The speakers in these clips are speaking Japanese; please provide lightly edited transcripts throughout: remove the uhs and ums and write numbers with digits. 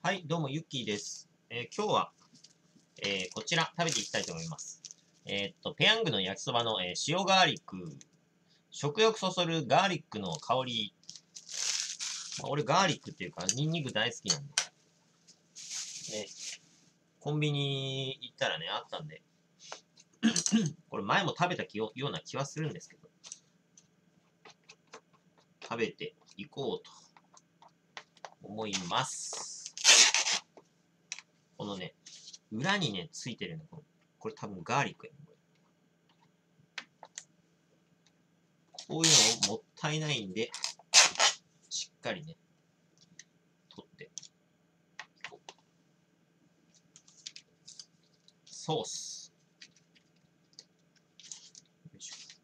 はい、どうも、ゆっきーです。今日は、こちら、食べていきたいと思います。ペヤングの焼きそばの、塩ガーリック。食欲そそるガーリックの香り。まあ、俺、ガーリックっていうか、ニンニク大好きなんで。ね、コンビニ行ったらね、あったんで。これ、前も食べたような気はするんですけど。食べていこうと思います。このね、裏にね、ついてるの、これ多分ガーリックやね。こういうのもったいないんで、しっかりね、取って。ソース。よいしょ。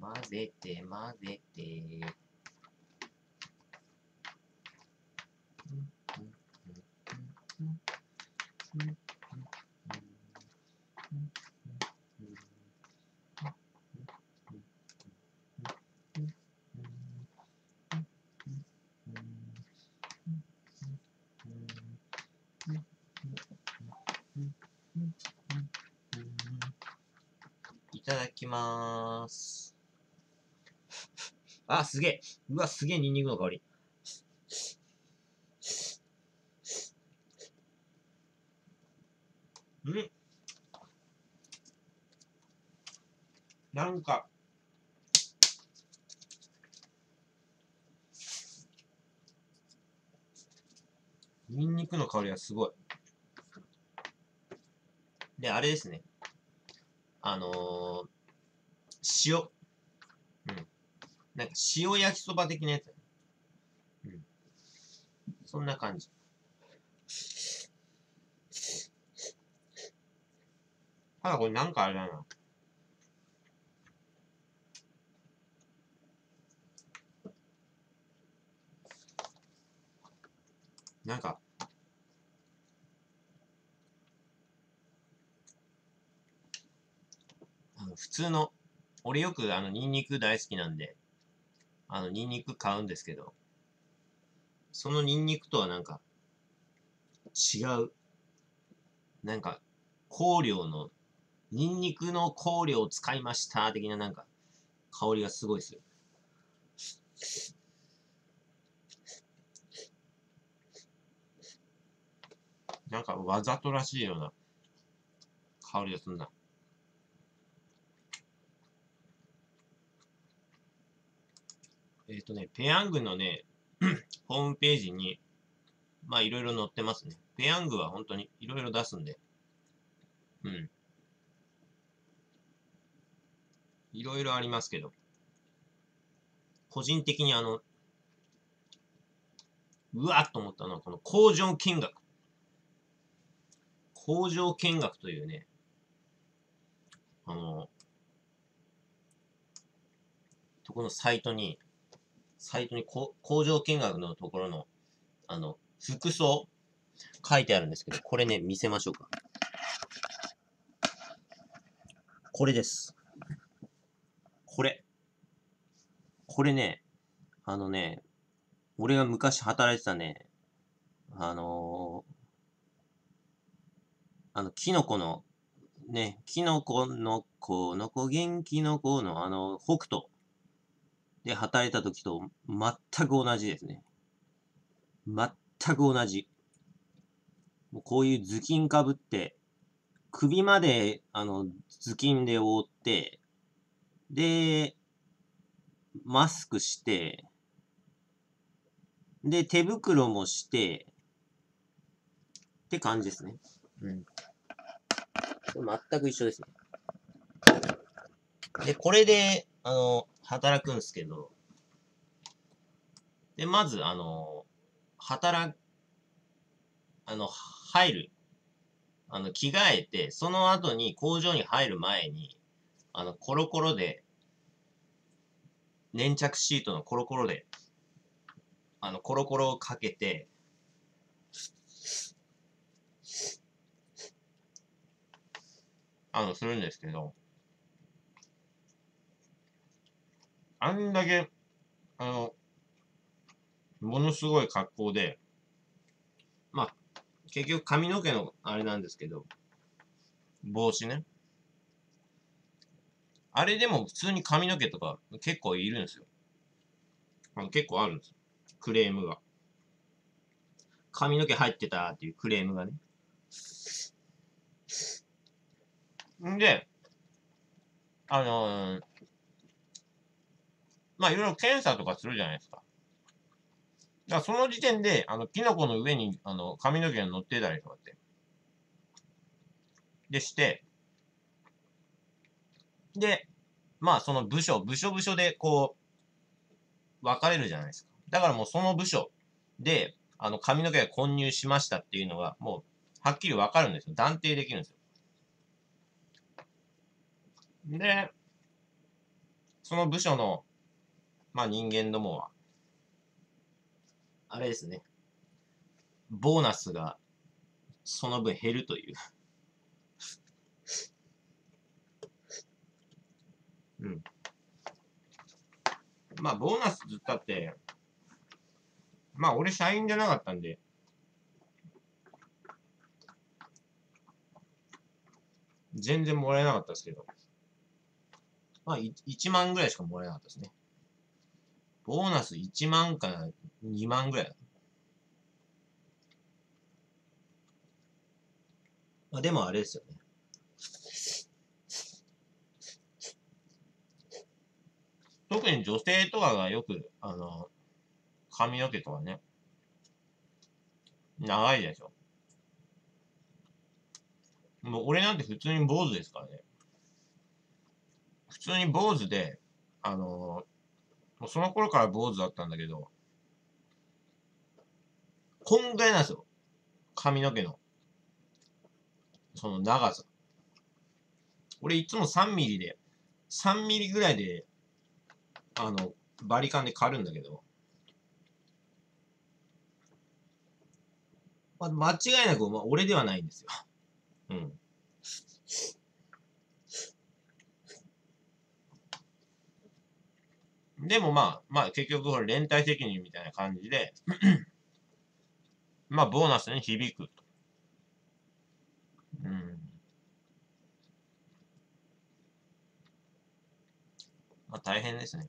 混ぜて混ぜて。いただきまーす。あ、すげえ。うわ、すげえニンニクの香り。うん。なんか、ニンニクの香りがすごい。で、あれですね。塩。なんか塩焼きそば的なやつ。うん。そんな感じ。ただこれなんかあれだな。なんか、普通の、俺よくニンニク大好きなんで、ニンニク買うんですけど、そのニンニクとはなんか、違う。なんか、香料の、ニンニクの香料を使いました、的ななんか、香りがすごいですよ。なんか、わざとらしいような、香りがするな。ペヤングのね、ホームページに、まあいろいろ載ってますね。ペヤングは本当にいろいろ出すんで。うん。いろいろありますけど。個人的にうわっと思ったのはこの工場見学。工場見学というね、とこのサイトに工場見学のところの、服装、書いてあるんですけど、これね、見せましょうか。これです。これ。これね、俺が昔働いてたね、キノコの、ね、キノコの子の子、元気の子の、北斗。で、働いた時と全く同じですね。全く同じ。もうこういう頭巾かぶって、首まで、頭巾で覆って、で、マスクして、で、手袋もして、って感じですね。うん。全く一緒ですね。で、これで、働くんですけど、で、まず、入る。着替えて、その後に工場に入る前に、コロコロで、粘着シートのコロコロで、コロコロをかけて、するんですけど、あんだけ、ものすごい格好で、まあ、結局髪の毛のあれなんですけど、帽子ね。あれでも普通に髪の毛とか結構いるんですよ。結構あるんですよ。クレームが。髪の毛入ってたっていうクレームがね。んで、まあいろいろ検査とかするじゃないですか。だからその時点で、キノコの上に、髪の毛が乗ってたりとかって。でして、で、まあその部署でこう、分かれるじゃないですか。だからもうその部署で、髪の毛が混入しましたっていうのが、もう、はっきり分かるんですよ。断定できるんですよ。で、その部署の、まあ人間どもは、あれですね、ボーナスがその分減るという。うん。まあボーナスずったって、まあ俺社員じゃなかったんで、全然もらえなかったですけど、まあ1万ぐらいしかもらえなかったですね。ボーナス1万から2万ぐらい。まあでもあれですよね。特に女性とかがよく、髪の毛とかね、長いでしょ。もう俺なんて普通に坊主ですからね。普通に坊主で、もうその頃から坊主だったんだけど、こんぐらいなんですよ。髪の毛の。その長さ。俺いつも3ミリで、3ミリぐらいで、バリカンで刈るんだけど、間違いなく、まあ、俺ではないんですよ。うん。でもまあ結局これ連帯責任みたいな感じで、まあボーナスに響くと。うん。まあ大変ですね。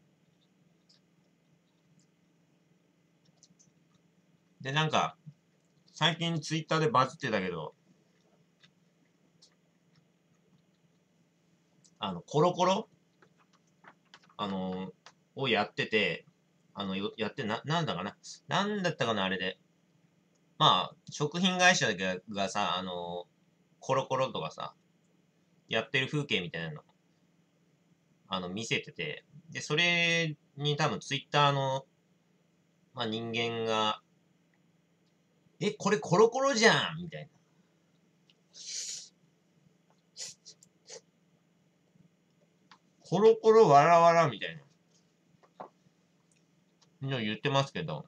で、なんか、最近ツイッターでバズってたけど、コロコロをやってて、やって、なんだったかな、あれで。まあ、食品会社がさ、コロコロとかさ、やってる風景みたいなの、見せてて、で、それに多分ツイッターの、まあ人間が、え、これコロコロじゃんみたいな。コロコロわらわらみたいな。言ってますけど、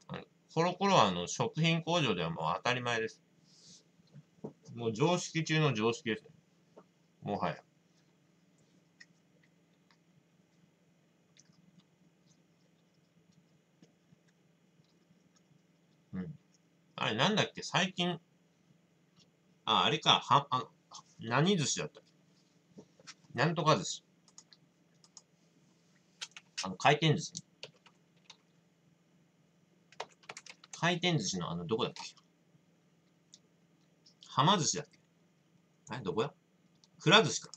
コロコロは食品工場ではもう当たり前です。もう常識中の常識ですね。もはや。うん。あれなんだっけ最近、あれか、何寿司だったっけなんとか寿司。回転寿司、ね。回転寿司のどこだっけはま寿司だっけあれどこやくら寿司か。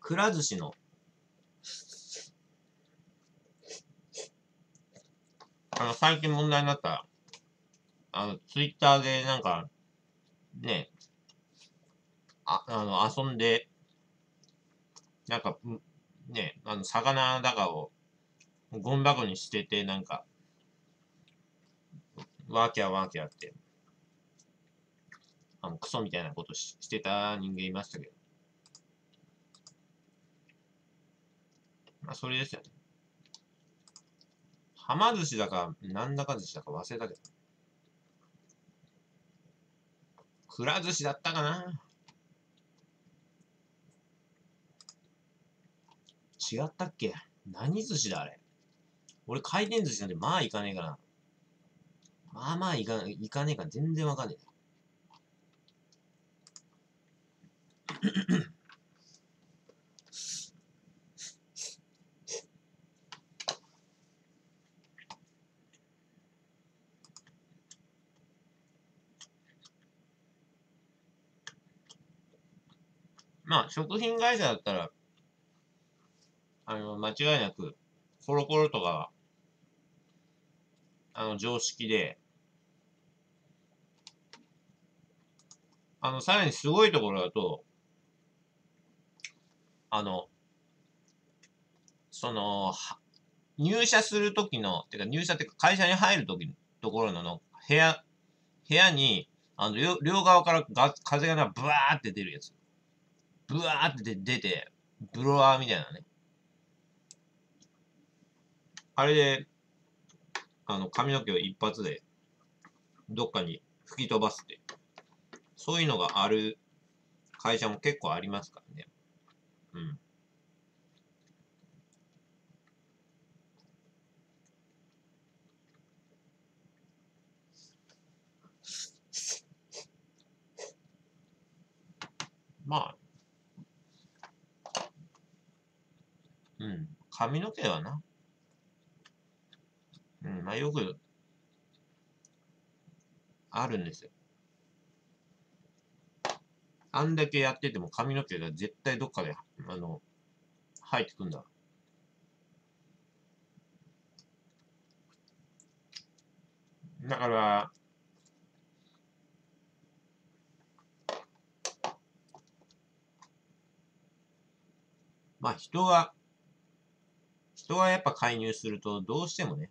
くら寿司の、最近問題になった、ツイッターでなんか、ね、遊んで、なんか、ね、魚だかを、ゴミ箱に捨てて、なんか、ワーキャーワーキャーって、クソみたいなことしてた人間いましたけど。まあ、それですよね。はま寿司だか、なんだか寿司だか忘れたけど。くら寿司だったかな？違ったっけ？何寿司だあれ。俺回転寿司なんてまあいかねえから。まあまあいかねえから全然わかんねえ。まあ、食品会社だったら、間違いなく、コロコロとかは、常識で、さらにすごいところだと、入社するときの、てか入社ってか会社に入るときのところの部屋に、両側から風がブワーって出るやつ。ブワーって出て、ブロワーみたいなね。あれで、髪の毛を一発で、どっかに吹き飛ばすって。そういうのがある会社も結構ありますからね。うん。まあ、うん。髪の毛はな。うん。まあ、よく、あるんですよ。あんだけやってても髪の毛が絶対どっかで、生えてくんだ。だから、まあ、人がやっぱ介入するとどうしてもね、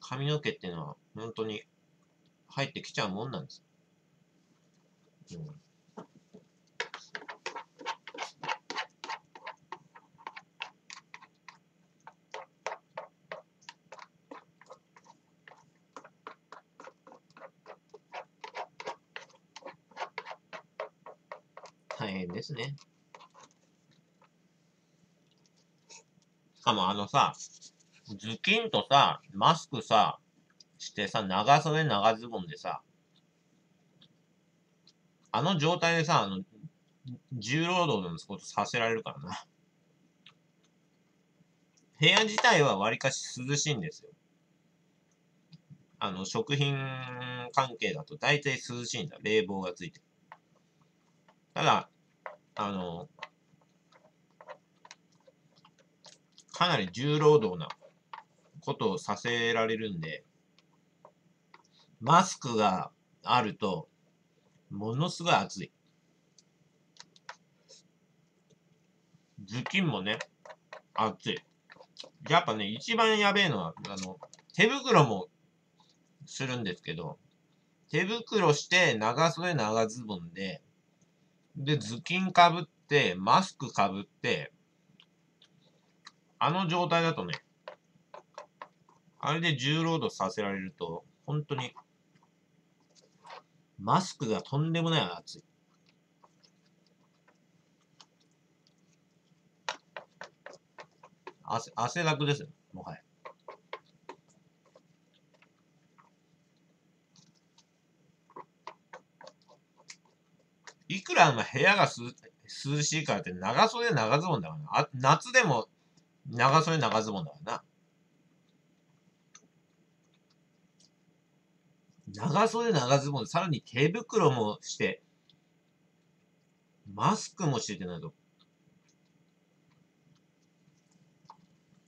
髪の毛っていうのは本当に入ってきちゃうもんなんです。うん、大変ですね。しかもさ、ズキンとさ、マスクさ、してさ、長袖長ズボンでさ、状態でさ、重労働のことさせられるからな。部屋自体はわりかし涼しいんですよ。食品関係だと大体涼しいんだ。冷房がついて。ただ、かなり重労働なことをさせられるんで、マスクがあると、ものすごい暑い。頭巾もね、暑い。やっぱね、一番やべえのは、手袋もするんですけど、手袋して、長袖長ズボンで、で、頭巾かぶって、マスクかぶって、状態だとね、あれで重労働させられると、本当に、マスクがとんでもない熱い。汗だくですよ、もはや。いくら部屋が涼しいからって、長袖長ズボンだからな。夏でも、長袖長ズボンだからな。長袖長ズボンで、さらに手袋もして、マスクもしててなど。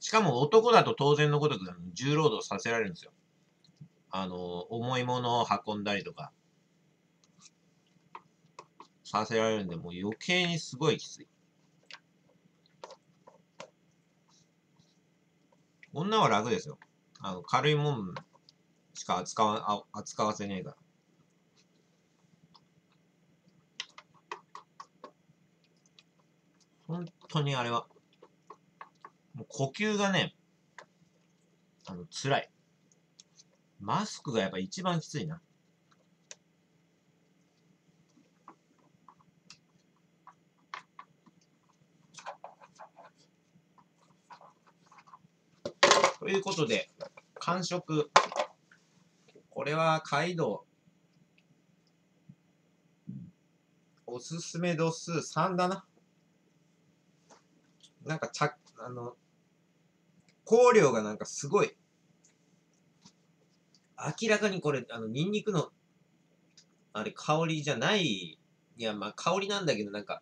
しかも男だと当然のごとく重労働させられるんですよ。重いものを運んだりとか、させられるんで、もう余計にすごいきつい。女は楽ですよ。軽いもんしか扱わせねえから。本当にあれは、もう呼吸がね、辛い。マスクがやっぱ一番きついな。ということで、完食。これはカイドウ。おすすめ度数3だな。なんか香料がなんかすごい。明らかにこれ、ニンニクの、あれ、香りじゃない。いや、まあ、香りなんだけど、なんか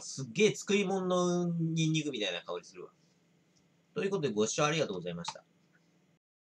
すっげえ作り物のニンニクみたいな香りするわ。ということでご視聴ありがとうございました。